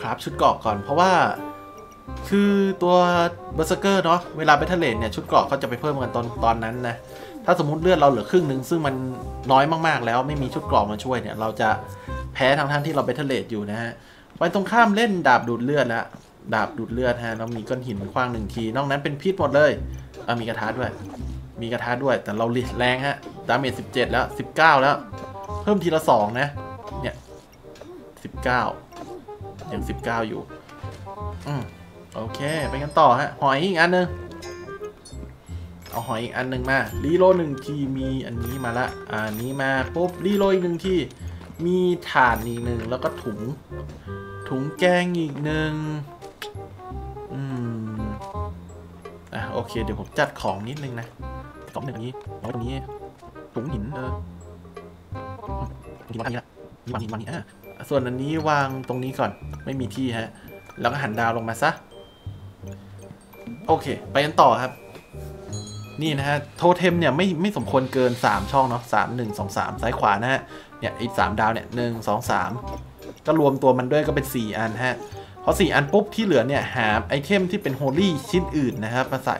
คราฟชุดเกราะก่อนเพราะว่าคือตัวเบอร์เซอร์เกอร์เนาะเวลาไปทะเลเนี่ยชุดเกราะเขาจะไปเพิ่มกันตอนนั้นนะถ้าสมมุติเลือดเราเหลือครึ่งนึงซึ่งมันน้อยมากๆแล้วไม่มีชุดเกราะมาช่วยเนี่ยเราจะแพ้ทั้งที่เราไปทะเลอยู่นะฮะไปตรงข้ามเล่นดาบดูดเลือดละดาบดูดเลือดฮะเรามีก้อนหินขว้างหนึ่งทีนอกนั้นเป็นพิษหมดเลยมีกระทะด้วยแต่เราแรงฮะดาเมจ17แล้ว19แล้วเพิ่มทีละ2นะเนี่ย19ยัง19อยู่โอเคไปกันต่อฮะหอยอีกอันนึงเอาหอยอีกอันนึงมารีโล1ทีมีอันนี้มาละอันนี้มาปุ๊บรีโลอีก1ทีมีถ่านอีก1แล้วก็ถุงแกงอีก1โอเคเดี๋ยวผมจัดของนิดนึงนะกล่องอย่างนี้กล่องนี้ถุงหินกินวางนี้ละวางนี้ส่วนอันนี้วางตรงนี้ก่อนไม่มีที่ฮะแล้วก็หันดาวลงมาซะโอเคไปกันต่อครับนี่นะฮะโทเทมเนี่ยไม่สมควรเกิน3ช่องเนาะ3 1 2 3ซ้ายขวานะฮะเนี่ยอีก3ดาวเนี่ย1 2 3ก็รวมตัวมันด้วยก็เป็น4อันฮะพอ4อันปุ๊บที่เหลือเนี่ยหาไอเทมที่เป็นโฮลี่ชิ้นอื่นนะครับมาใส่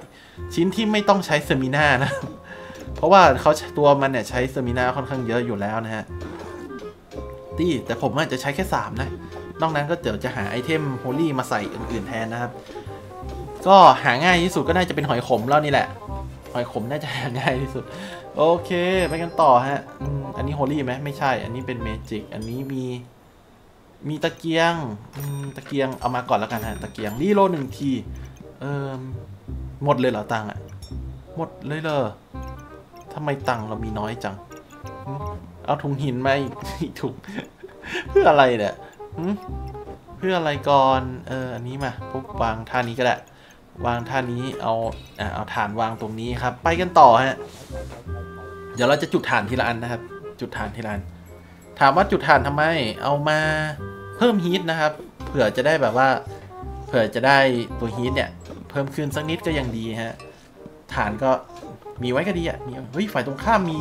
ชิ้นที่ไม่ต้องใช้เซมิน่านะเพราะว่าเขาตัวมันเนี่ยใช้เซมิน่าค่อนข้างเยอะอยู่แล้วนะฮะแต่ผมอาจจะใช้แค่3นะนอกนั้นก็เดี๋ยวจะหาไอเทมโฮลี่มาใส่อื่นๆแทนนะครับก็หาง่ายที่สุดก็น่าจะเป็นหอยขมแล้วนี่แหละหอยขมน่าจะหาง่ายที่สุดโอเคไปกันต่อฮะอันนี้โฮลี่ไหมไม่ใช่อันนี้เป็นเมจิกอันนี้มีตะเกียงเอามาก่อนแล้วกันฮะตะเกียงรีโล1ทีหมดเลยเหรอตังอ่ะหมดเลยเหรอทำไมตังเรามีน้อยจังเอาถุงหินมาอีกถุง เพื่ออะไรเนี่ยเพื่ออะไรก่อนอันนี้มาปุ๊บวางท่านี้ก็ได้วางท่านี้เอาฐานวางตรงนี้ครับไปกันต่อฮะเดี๋ยวเราจะจุดฐานทีละอันนะครับจุดฐานทีละอันถามว่าจุดฐานทำไมเอามาเพิ่มฮีทนะครับเผื่อจะได้แบบว่าเผื่อจะได้ตัวฮีทเนี่ยเพิ่มขึ้นสักนิดก็ยังดีฮะฐานก็มีไว้ก็ดีอ่ะเฮ้ยฝ่ายตรงข้ามมี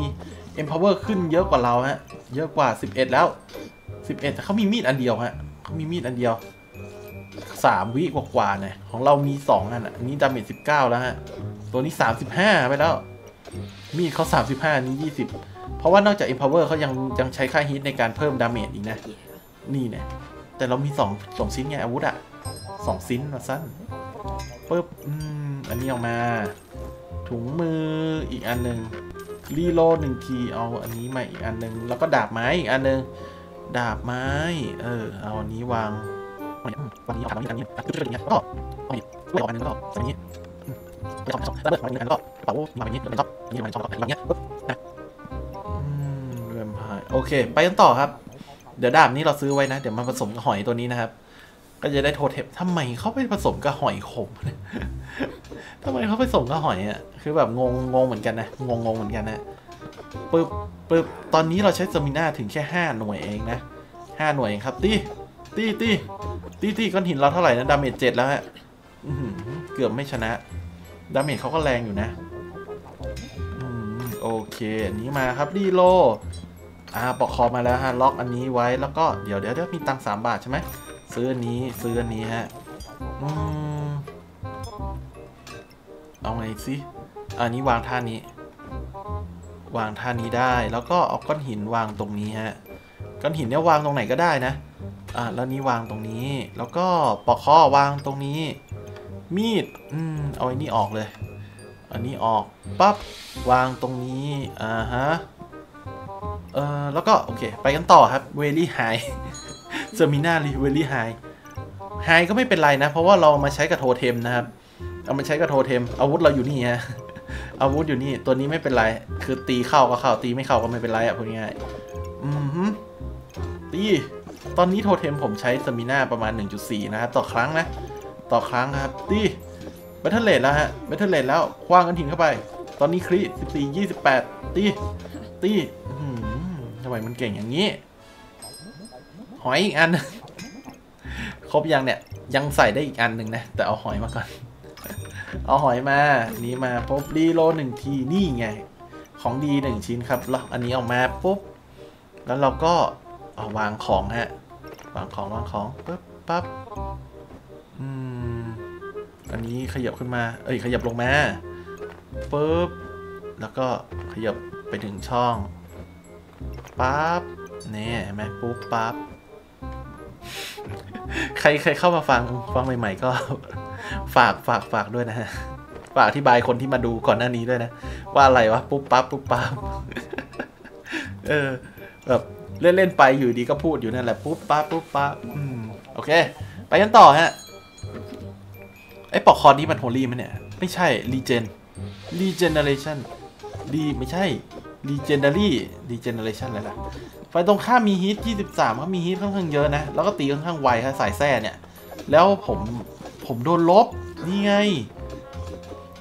Empower ขึ้นเยอะกว่าเราฮะเยอะกว่า11แล้ว11แต่เขามีมีดอันเดียวฮะเขามีมีดอันเดียว3วิกว่าๆเนี่ยของเรามี2นั่นอ่ะนี้ดาเมจ19แล้วฮะตัวนี้35ไปแล้วมีดเขา35นี้20เพราะว่านอกจาก Empower เขายังใช้ค่าฮิตในการเพิ่มดาเมจอีกนะนี่นะแต่เรามี2ชิ้นไงอาวุธอ่ะ2ชิ้นมาสั้นปึ๊บอันนี้ออกมาถุงมืออีกอันนึงรีโลด1ทีเอาอันนี้มาอีกอันนึงแล้วก็ดาบไม้อีกอันนึงดาบไม้เอาอันนี้วางวันนี้เอาอันนี้จุดๆอย่างเงี้ยก็ด้วยอันนึงก็แบบนี้แล้วก็อันนึงก็เป่ามาแบบนี้แล้วก็นี่มันชอบแบบเนี้ยปึ๊บนะโอเคไปกันต่อครับเดี๋ยวดาบนี้เราซื้อไว้นะเดี๋ยวมาผสมกับหอยตัวนี้นะครับก็จะได้โทเทมทำไมเขาไปผสมกับหอยขม ทำไมเขาไปผสมกับหอยอ่ะคือแบบงงเหมือนกันนะงงเหมือนกันนะปึ๊บตอนนี้เราใช้สมิน่าถึงแค่5หน่วยเองนะ 5 หน่วยเองครับตีก้อนหินเราเท่าไหร่นะดาเมจ7แล้วฮะเกือบไม่ชนะดาเมจเขาก็แรงอยู่นะโอเคอันนี้มาครับรีโลปอกคอมาแล้วฮะล็อกอันนี้ไว้แล้วก็เดี๋ยวมีตัง3 บาทใช่ไหมซื้ออันนี้ฮะเอาไงสิอันนี้วางท่านี้ได้แล้วก็เอาก้อนหินวางตรงนี้ฮะก้อนหินเนี่ยวางตรงไหนก็ได้นะแล้วนี้วางตรงนี้แล้วก็ปอกคอวางตรงนี้มีดเอาไอ้นี่ออกเลยอันนี้ออกปั๊บวางตรงนี้แล้วก็โอเคไปกันต่อครับเวลี่ไฮเซอร์มินารีเวลี่ไฮก็ไม่เป็นไรนะเพราะว่าเรามาใช้กับโทเทมนะครับเอามาใช้กับโทเทมอาวุธเราอยู่นี่ฮะอาวุธอยู่นี่ตัวนี้ไม่เป็นไรคือตีเข้าก็เข้าตีไม่เข้าก็ไม่เป็นไรอ่ะพูดง่ายตีตอนนี้โทเทมผมใช้เซอร์มินาประมาณ 1.4 นะครับต่อครั้งนะครับตีแบทเทิลเลทแล้วฮะแบทเทิลเลทแล้วคว้างกันหินเข้าไปตอนนี้คริ14 28ตีทำไมมันเก่งอย่างนี้หอยอีกอันครบยังเนี่ยยังใส่ได้อีกอันหนึ่งนะแต่เอาหอยมาก่อนเอาหอยมานี่มาปุ๊บรีโล1 ทีนี่ไงของดี1 ชิ้นครับแล้วอันนี้ออกมาปุ๊บแล้วเราก็เอาวางของฮะวางของปุ๊บปั๊บอันนี้ขยับขึ้นมาขยับลงมาปุ๊บแล้วก็ขยับไปถึงช่องปั๊บเนี่ยเห็นไหมปุ๊บปั๊บใครเข้ามาฟังใหม่ๆก็ฝากด้วยนะฮะฝากอธิบายคนที่มาดูก่อนหน้านี้ด้วยนะว่าอะไรวะปุ๊บปั๊บแบบเล่นๆไปอยู่ดีก็พูดอยู่นั่นแหละปุ๊บปั๊บโอเคไปกันต่อฮะไอ้ปอกคอนี้มันโฮลี่ไหมเนี่ยไม่ใช่รีเจนเนอเรชันอะไรล่ะไฟตรงข้ามมีฮิต23ครับมีฮิตค่อนข้างเยอะนะแล้วก็ตีค่อนข้างไวครับสายแส้เนี่ยแล้วผมโดนลบนี่ไง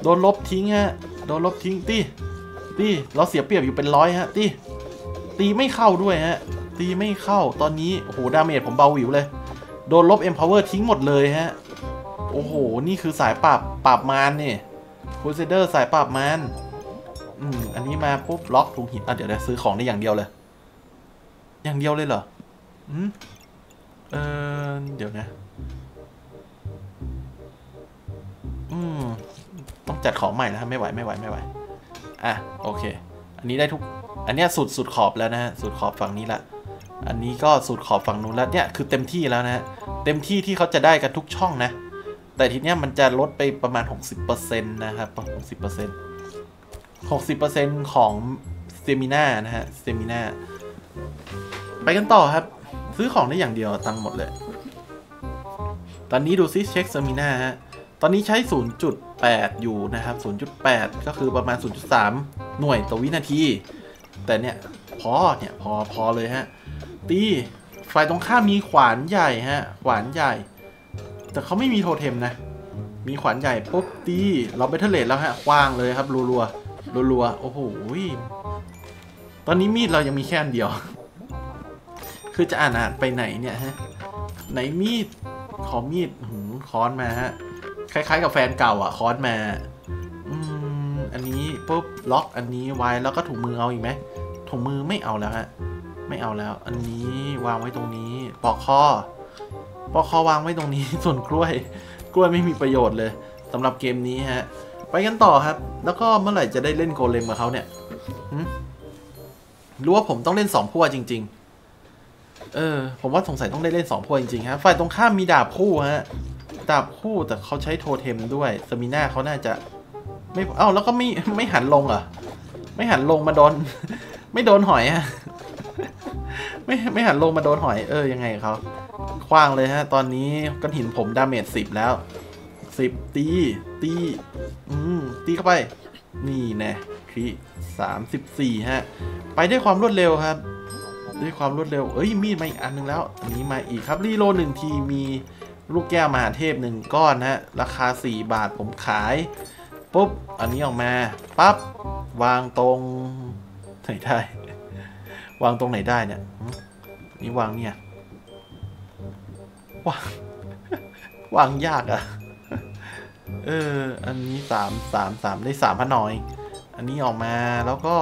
โดนลบทิ้งฮะโดนลบทิ้งตีเราเสียเปรียบอยู่เป็น100ฮะตีไม่เข้าด้วยฮะตีไม่เข้าตอนนี้โอ้โหดาเมจผมเบาหวิวเลยโดนลบ Empower ทิ้งหมดเลยฮะโอ้โหนี่คือสายปราบมารนี่คูเซเดอร์สายปราบมารอันนี้มาปุ๊บล็อกถุงหินเดี๋ยวซื้อของได้อย่างเดียวเลยเหรอเดี๋ยวนะต้องจัดของใหม่แล้วไม่ไหวอ่ะโอเคอันนี้ได้ทุกอันนี้สุดขอบแล้วนะฮะสุดขอบฝั่งนี้ละอันนี้ก็สุดขอบฝั่งนู้นแล้วเนี่ยคือเต็มที่แล้วนะฮะเต็มที่ที่เขาจะได้กันทุกช่องนะแต่ทีเนี้ยมันจะลดไปประมาณ 60% นะครับ60% ของเซมิน่านะฮะเซมิน่าไปกันต่อครับซื้อของได้อย่างเดียวตังหมดเลยตอนนี้ดูซิเช็คเซมิน่าฮะตอนนี้ใช้ 0.8 อยู่นะครับ 0.8 ก็คือประมาณ 0.3 หน่วยต่อวินาทีแต่เนี่ยพอเลยฮะตีฝ่ายตรงข้ามมีขวานใหญ่ฮะแต่เขาไม่มีโทเทมนะมีขวานใหญ่ปุ๊บตีเราไปเบทเทิลเลทแล้วฮะควางเลยครับรัวโอ้โหตอนนี้มีดเรายังมีแค่อันเดียวคือจะอ่านไปไหนเนี่ยฮะไหนมีดขอมีดค้อนมาฮะคล้ายๆกับแฟนเก่าอ่ะค้อนมาอันนี้ปุ๊บล็อกอันนี้ไว้แล้วก็ถุงมือเอาอีกไหมถุงมือไม่เอาแล้วฮะอันนี้วางไว้ตรงนี้ปอกคอวางไว้ตรงนี้ส่วนกล้วยไม่มีประโยชน์เลยสำหรับเกมนี้ฮะไปกันต่อครับแล้วก็เมื่อไหร่จะได้เล่นโกเลมกับเขาเนี่ยรู้ว่าผมต้องเล่น2พั่วจริงๆผมว่าสงสัยต้องได้เล่น2พั่วจริงๆฮะฝ่ายตรงข้ามมีดาบคู่ฮะดาบคู่แต่เขาใช้โทเทมด้วยสมิน่าเขาน่าจะไม่แล้วก็ไม่หันลงเหรอไม่หันลงมาโดนไม่โดนหอยฮะไม่หันลงมาโดนหอยยังไงเขาคว้างเลยฮะตอนนี้ก้อนหินผมดาเมจ10แล้ว10ตีเข้าไปนี่แน่คริ34ฮะไปด้วยความรวดเร็วครับด้วยความรวดเร็วมีดมาอีกอันนึงแล้วอันนี้มาอีกครับรีโล1 ทีมีลูกแก้วมหาเทพ1 ก้อนฮะราคา4 บาทผมขายปุ๊บอันนี้ออกมาปั๊บวางตรงไหนได้เนี่ยนี่วางเนี่ย วางยากอ่ะอันนี้สามได้สามพะนอยอันนี้ออกมาแล้วก็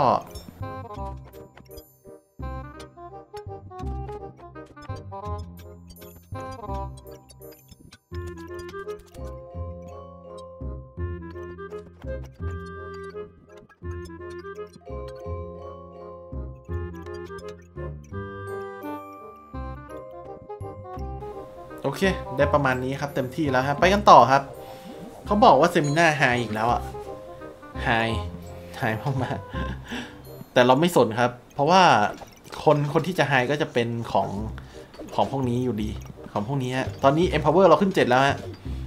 โอเคได้ประมาณนี้ครับเต็มที่แล้วครับไปกันต่อครับเขาบอกว่าเซมิน่าไฮอีกแล้วอ่ะไฮมากๆแต่เราไม่สนครับเพราะว่าคนที่จะไฮก็จะเป็นของพวกนี้อยู่ดีของพวกนี้ฮะตอนนี้ Empower เราขึ้น7แล้วฮะ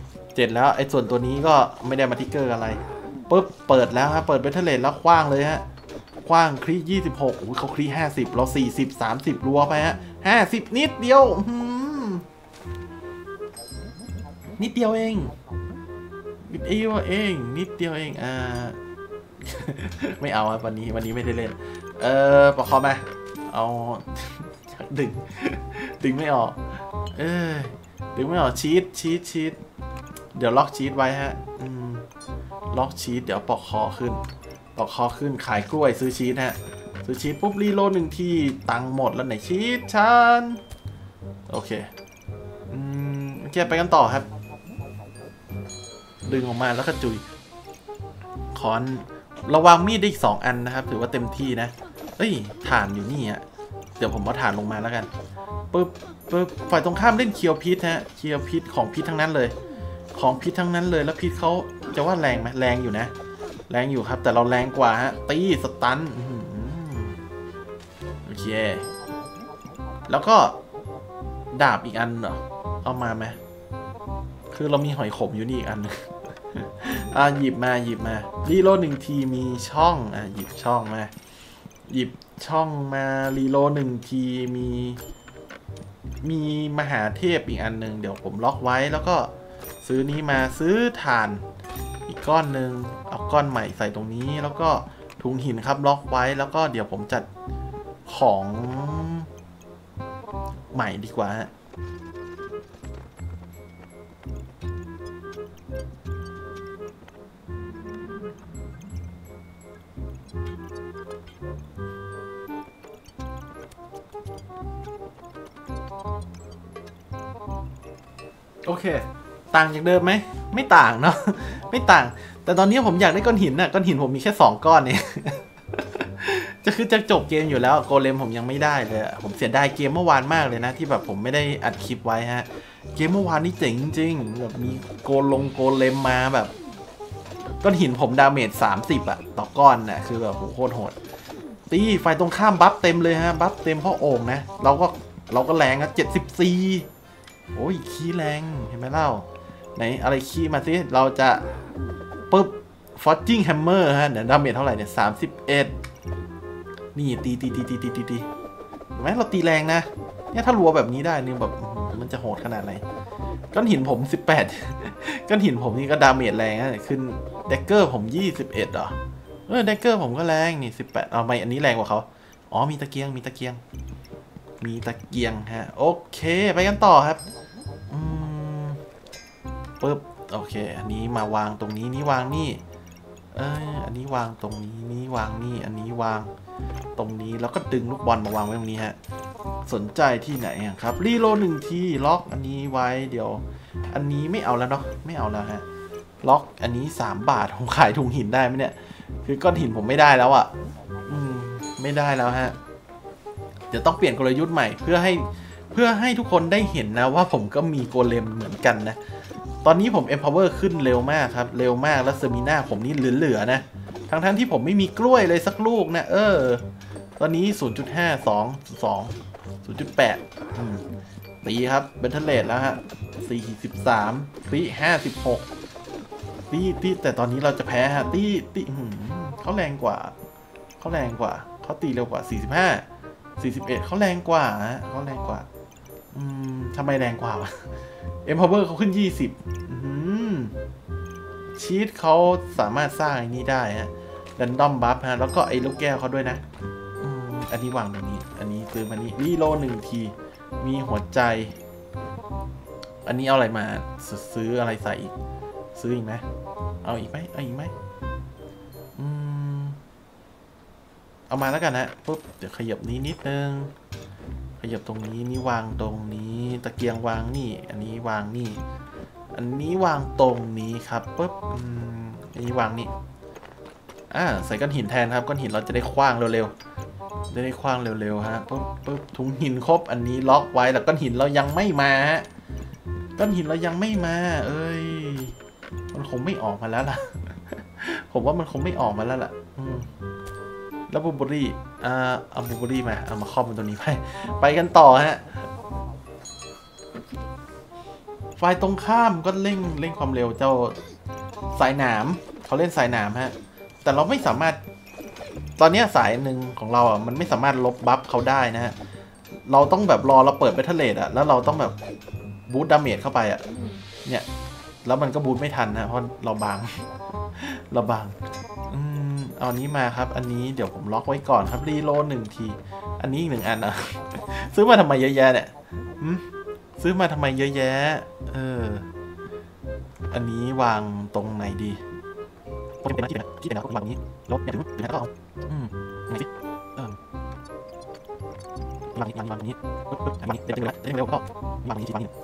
7แล้วไอ้ส่วนตัวนี้ก็ไม่ได้มาทิกเกอร์อะไรปึ๊บเปิดแล้วฮะเปิดเบทเทิลเลนแล้วคว้างเลยฮะคว้างคลี26โอ้ยเขาคลี50เรา40 30รัวไปฮะ50นิดเดียวนิดเดียวเองนิดเดียวเองไม่เอาครับวันนี้ไม่ได้เล่นปอกคอมาเอาดึงไม่ออกดึงไม่ออกชีทเดี๋ยวล็อกชีทไว้ฮะล็อกชีทเดี๋ยวปอกคอขึ้นขายกล้วยซื้อชีทฮะซื้อชีทปุ๊บรีโหลดหนึ่งที่ตังหมดแล้วไหนชีทฉันโอเคไปกันต่อครับดึงออกมาแล้วก็จุยขอนระวังมีดได้อีก2อันนะครับถือว่าเต็มที่นะเอ้ยฐานอยู่นี่ฮะเดี๋ยวผมเอาฐานลงมาแล้วกันปึ๊บฝ่ายตรงข้ามเล่นเคียวพิษฮะเคียวพิษของพิษทั้งนั้นเลยแล้วพิษเขาจะว่าแรงไหมแรงอยู่นะแรงอยู่ครับแต่เราแรงกว่าฮะตีสตันโอเคแล้วก็ดาบอีกอันเหรอเอามาไหมคือเรามีหอยขมอยู่นี่อีกอันหยิบมารีโหลดหนึ่งทีมีช่องหยิบช่องมารีโหลดหนึ่งทีมีมหาเทพอีกอันหนึ่งเดี๋ยวผมล็อกไว้แล้วก็ซื้อนี้มาซื้อถ่านอีกก้อนหนึ่งเอาก้อนใหม่ใส่ตรงนี้แล้วก็ถุงหินครับล็อกไว้แล้วก็เดี๋ยวผมจัดของใหม่ดีกว่าโอเคต่างจากเดิมไหมไม่ต่างเนาะไม่ต่างแต่ตอนนี้ผมอยากได้ก้อนหินน่ะก้อนหินผมมีแค่2ก้อนเนี่ยจะคือจะจบเกมอยู่แล้วโกเลมผมยังไม่ได้เลยผมเสียดายเกมเมื่อวานมากเลยนะที่แบบผมไม่ได้อัดคลิปไว้ฮะเกมเมื่อวานนี่เจ๋งจริงแบบมีโกเลมมาแบบก้อนหินผมดาเมจ30อะต่อก้อนน่ะคือแบบโคตรโหดตีฝ่ายตรงข้ามบัฟเต็มเลยฮะบัฟเต็มเพราะโอ่งนะเราก็แรงนะ74โอ้ยขี้แรงเห็นไหมเล่าไหนอะไรขี้มาสิเราจะปึ๊บฟอสจิ้งแฮมเมอร์ฮะเดี๋ยวดาเมจเท่าไหร่เนี่ย31นี่ตีเห็นไหมเราตีแรงนะเนี่ยถ้ารัวแบบนี้ได้นี่แบบมันจะโหดขนาดไหนก้อนหินผม18ก้อนหินผมนี่ก็ดาเมจแรงนะขึ้นแดกเกอร์ผม21เหรอแดกเกอร์ผมก็แรงนี่18เอาไปอันนี้แรงกว่าเขาอ๋อมีตะเกียงฮะโอเคไปกันต่อครับปึ๊บโอเคอันนี้มาวางตรงนี้นี่วางนี่อันนี้วางตรงนี้นี่วางนี่อันนี้วางตรงนี้แล้วก็ดึงลูกบอลมาวางไว้ตรงนี้ฮะสนใจที่ไหนครับรีโหลดหนึ่งทีล็อกอันนี้ไว้เดี๋ยวอันนี้ไม่เอาแล้วเนาะไม่เอาแล้วฮะล็อกอันนี้3 บาทผมขายถุงหินได้ไหมเนี่ยคือก้อนหินผมไม่ได้แล้วอ่ะไม่ได้แล้วฮะเดี๋ยวต้องเปลี่ยนกลยุทธ์ใหม่เพื่อให้ทุกคนได้เห็นนะว่าผมก็มีโกเลมเหมือนกันนะตอนนี้ผม Empower ขึ้นเร็วมากครับเร็วมากแล้วเซมิน่าผมนี่เหลือนะทั้งที่ผมไม่มีกล้วยเลยสักลูกนะตอนนี้ 0.52 0.8 ตีครับเบทเทิลเลทแล้วฮะ43ตี56ตีแต่ตอนนี้เราจะแพ้ฮะตีเขาแรงกว่าเขาตีเร็วกว่า45 41เขาแรงกว่าทำไมแรงกว่าวะ Empower เขาขึ้น20ชีทเขาสามารถสร้างอันนี้ได้ฮะ Random Buff ฮะแล้วก็ไอ้ลูกแก้วเขาด้วยนะอันนี้วางตรงนี้อันนี้ซื้อมานี่รีโหลดหนึ่งทีมีหัวใจ อันนี้เอาอะไรมาซื้ออะไรใส่อีกซื้ออีกไหมเอาอีกไหมเอาอีกไหมเอามาแล้วกันนะปุ๊บเดี๋ยวขยับนี้นิดนึงขยับตรงนี้นี่วางตรงนี้ตะเกียงวางนี่อันนี้วางนี่อันนี้วางตรงนี้ครับปุ๊บอันนี้วางนี่ใส่ก้อนหินแทนครับก้อนหินเราจะได้ขว้างเร็วๆจะได้ขว้างเร็วๆฮะปุ๊บปุ๊บถุงหินครบอันนี้ล็อกไว้แต่ก้อนหินเรายังไม่มาฮะก้อนหินเรายังไม่มาเอ้ยมันคงไม่ออกมาแล้วล่ะ ผมว่ามันคงไม่ออกมาแล้วล่ะแล้วบูเบอรี่เอาบูเบอรี่มาเอามาครอบบนตัวนี้ไปกันต่อฮะฝ่ายตรงข้ามก็เร่งความเร็วเจ้าสายหนามเขาเล่นสายหนามฮะแต่เราไม่สามารถตอนนี้สายหนึ่งของเราอ่ะมันไม่สามารถลบบัฟเขาได้นะฮะเราต้องแบบรอเราเปิดแบทเทิลเลทอ่ะแล้วเราต้องแบบบูทดาเมจเข้าไปอ่ะเนี่ยแล้วมันก็บูทไม่ทันนะเพราะเราบางเราบางเอาอันนี้มาครับอันนี้เดี๋ยวผมล็อกไว้ก่อนครับรีโหลดหนึ่งทีอันนี้อีกหนึ่งอันอ่ะซื้อมาทำไมเยอะแยะเนี่ยซื้อมาทำไมเยอะแยะอันนี้วางตรงไหนดีผมเป็นนักกีฬาที่เป็นนักกีฬาแบบนี้ลบเนี่ยถึงนักก็เอาไงสิวางแบบนี้วางแบบนี้เต็มเลยเต็มเลยก็วางแบบนี้วางแบบนี้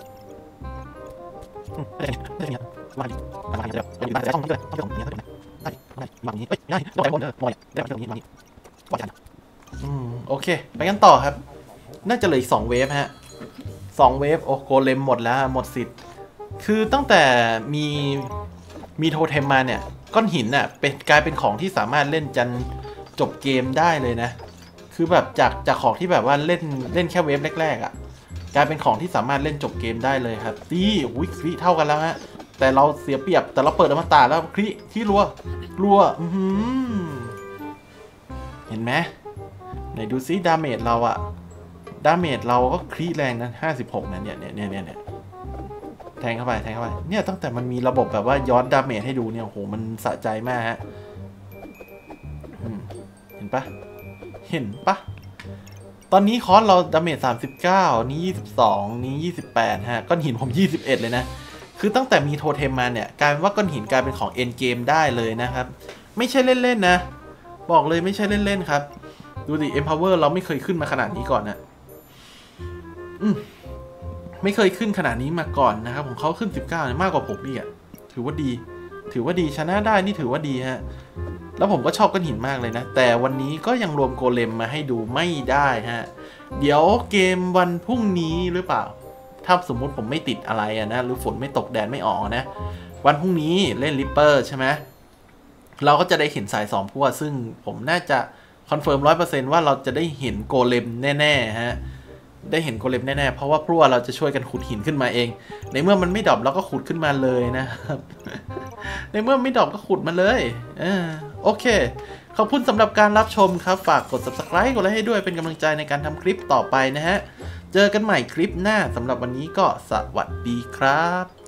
ได้เนี่ยได้เนี่ยได้เนี่ยได้เนี่ยต้องเยอะต้องเยอะต้องเยอะได้ได้วางแบบนี้ได้ต้องไปบนเธอมอยได้แบบนี้วางแบบนี้ว่าจันโอเคไปกันต่อครับน่าจะเหลืออีก2เวฟฮะ2เวฟโอ้โกเลมหมดแล้วหมดสิทธิ์คือตั้งแต่มีโทเทมมาเนี่ยก้อนหินน่ะเป็นกลายเป็นของที่สามารถเล่นจนจบเกมได้เลยนะคือแบบจากของที่แบบว่าเล่นแค่เวฟแรกๆอ่ะกลายเป็นของที่สามารถเล่นจบเกมได้เลยครับนี่อุ้ยคริเท่ากันแล้วฮะแต่เราเสียเปรียบแต่เราเปิดอมตะแล้วคริที่รัวเห็นไหมไหนดูซิดาเมจเราอ่ะดาเมจเราก็คริแรงนะ56นะเนี่ยแทงเข้าไปเนี่ยตั้งแต่มันมีระบบแบบว่าย้อนดาเมจให้ดูเนี่ยโหมันสะใจมากฮะเห็นปะตอนนี้คอร์สเราดาเมจ39นี้22นี้28ฮะก้อนหินผม21เลยนะคือตั้งแต่มีโทเทมมาเนี่ยกลายเป็นว่าก้อนหินกลายเป็นของเอ็นเกมได้เลยนะครับไม่ใช่เล่นๆนะบอกเลยไม่ใช่เล่นๆครับดูดิ Empower เราไม่เคยขึ้นมาขนาดนี้ก่อนนะไม่เคยขึ้นขนาดนี้มาก่อนนะครับของเขาขึ้น19เนี่ยมากกว่าผมนี่อ่ะถือว่าดีชนะได้นี่ถือว่าดีฮะแล้วผมก็ชอบก้อนหินมากเลยนะแต่วันนี้ก็ยังรวมโกเลมมาให้ดูไม่ได้ฮะเดี๋ยวเกมวันพรุ่งนี้หรือเปล่าถ้าสมมุติผมไม่ติดอะไรนะหรือฝนไม่ตกแดดไม่ออกนะวันพรุ่งนี้เล่นริปเปอร์ใช่ไหมเราก็จะได้เห็นสาย2ขั้วซึ่งผมน่าจะคอนเฟิร์ม 100% ว่าเราจะได้เห็นโกเลมแน่ๆฮะได้เห็นโกเลมแน่ๆเพราะว่าพวกเราจะช่วยกันขุดหินขึ้นมาเองในเมื่อมันไม่ดรอปเราก็ขุดขึ้นมาเลยนะครับในเมื่อไม่ดรอปก็ขุดมาเลยโอเคขอบคุณสำหรับการรับชมครับฝากกด subscribe กดไลค์ให้ด้วยเป็นกำลังใจในการทำคลิปต่อไปนะฮะเจอกันใหม่คลิปหน้าสำหรับวันนี้ก็สวัสดีครับ